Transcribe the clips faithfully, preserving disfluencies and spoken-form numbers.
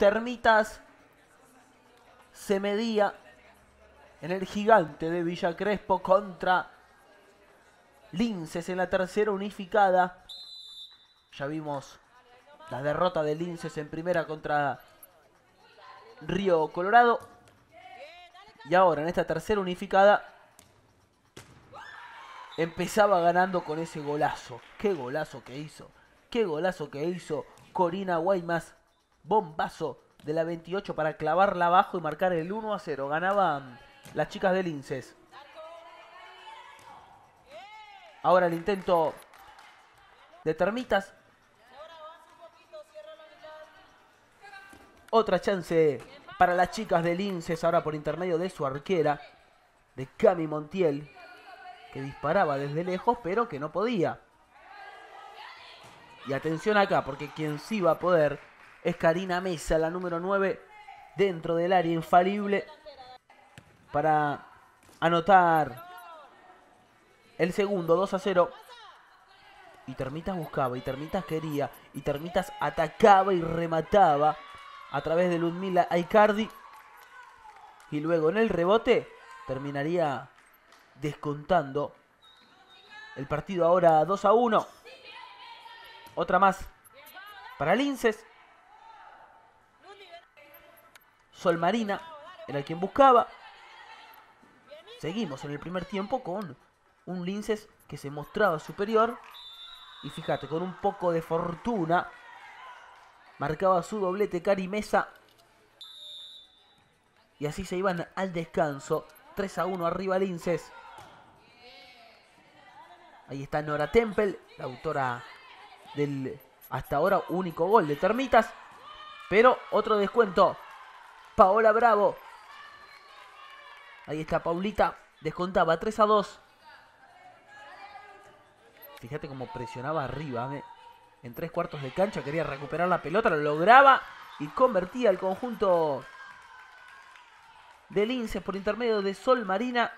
Termitas se medía en el gigante de Villa Crespo contra Linces en la tercera unificada. Ya vimos la derrota de Linces en primera contra Río Colorado. Y ahora en esta tercera unificada empezaba ganando con ese golazo. ¡Qué golazo que hizo! ¡Qué golazo que hizo Corina Guaymas! Bombazo de la veintiocho para clavarla abajo y marcar el uno a cero. Ganaban las chicas de Linces. Ahora el intento de Termitas. Otra chance para las chicas de Linces, ahora por intermedio de su arquera, de Cami Montiel, que disparaba desde lejos pero que no podía. Y atención acá, porque quien sí va a poder es Karina Meza, la número nueve, dentro del área, infalible para anotar el segundo. Dos a cero. Y Termitas buscaba, y Termitas quería, y Termitas atacaba y remataba a través de Ludmila Icardi. Y luego en el rebote terminaría descontando el partido. Ahora dos a uno. Otra más para Linces. Sol Marina era quien buscaba. Seguimos en el primer tiempo con un Linces que se mostraba superior. Y fíjate, con un poco de fortuna marcaba su doblete Cari Meza. Y así se iban al descanso. tres a uno arriba Linces. Ahí está Nora Temple, la autora del hasta ahora único gol de Termitas. Pero otro descuento. Paola Bravo. Ahí está Paulita. Descontaba tres a dos. Fíjate cómo presionaba arriba, ¿eh? En tres cuartos de cancha quería recuperar la pelota, lo lograba y convertía el conjunto de Linces por intermedio de Sol Marina.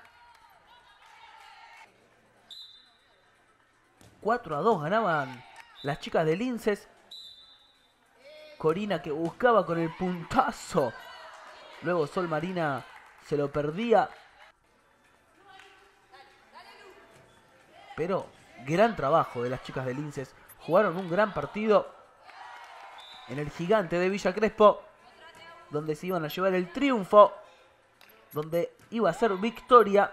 cuatro a dos ganaban las chicas de Linces. Corina que buscaba con el puntazo. Luego Sol Marina se lo perdía. Pero gran trabajo de las chicas de Linces. Jugaron un gran partido en el gigante de Villa Crespo, donde se iban a llevar el triunfo, donde iba a ser victoria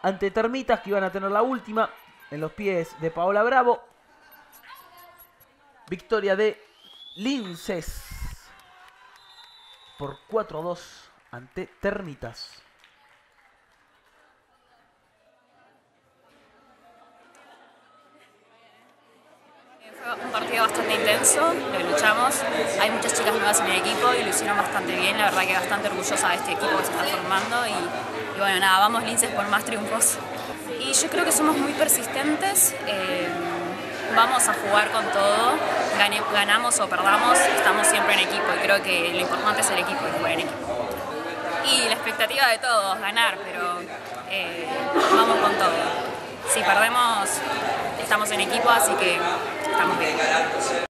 ante Termitas, que iban a tener la última en los pies de Paola Bravo. Victoria de Linces por cuatro a dos ante Termitas. Fue un partido bastante intenso, lo luchamos, hay muchas chicas nuevas en el equipo y lo hicieron bastante bien, la verdad que bastante orgullosa de este equipo que se está formando y, y bueno, nada, vamos Linces por más triunfos. Y yo creo que somos muy persistentes, eh, vamos a jugar con todo, Gane, ganamos o perdamos, estamos siempre en equipo y creo que lo importante es el equipo, es jugar en equipo. Y la expectativa de todos, ganar, pero eh, vamos con todo. Si perdemos, estamos en equipo, así que estamos bien.